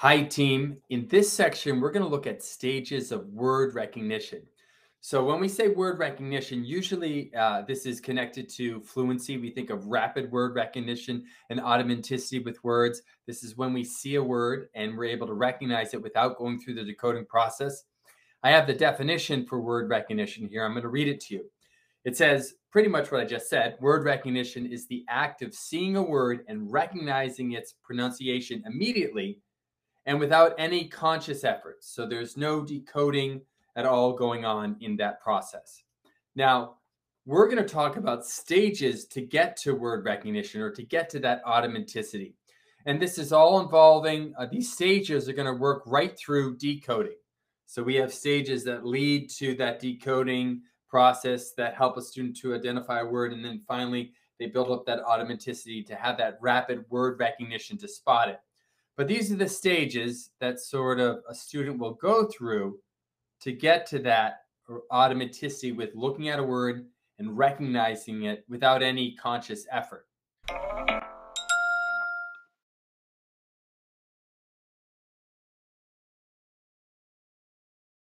Hi, team. In this section, we're going to look at stages of word recognition. So when we say word recognition, usually this is connected to fluency. We think of rapid word recognition and automaticity with words. This is when we see a word and we're able to recognize it without going through the decoding process. I have the definition for word recognition here. I'm going to read it to you. It says pretty much what I just said. Word recognition is the act of seeing a word and recognizing its pronunciation immediately and without any conscious effort. So there's no decoding at all going on in that process. Now, we're going to talk about stages to get to word recognition or to get to that automaticity. And this is all involving, these stages are going to work right through decoding. So we have stages that lead to that decoding process that help a student to identify a word. And then finally, they build up that automaticity to have that rapid word recognition to spot it. But these are the stages that sort of a student will go through to get to that automaticity with looking at a word and recognizing it without any conscious effort.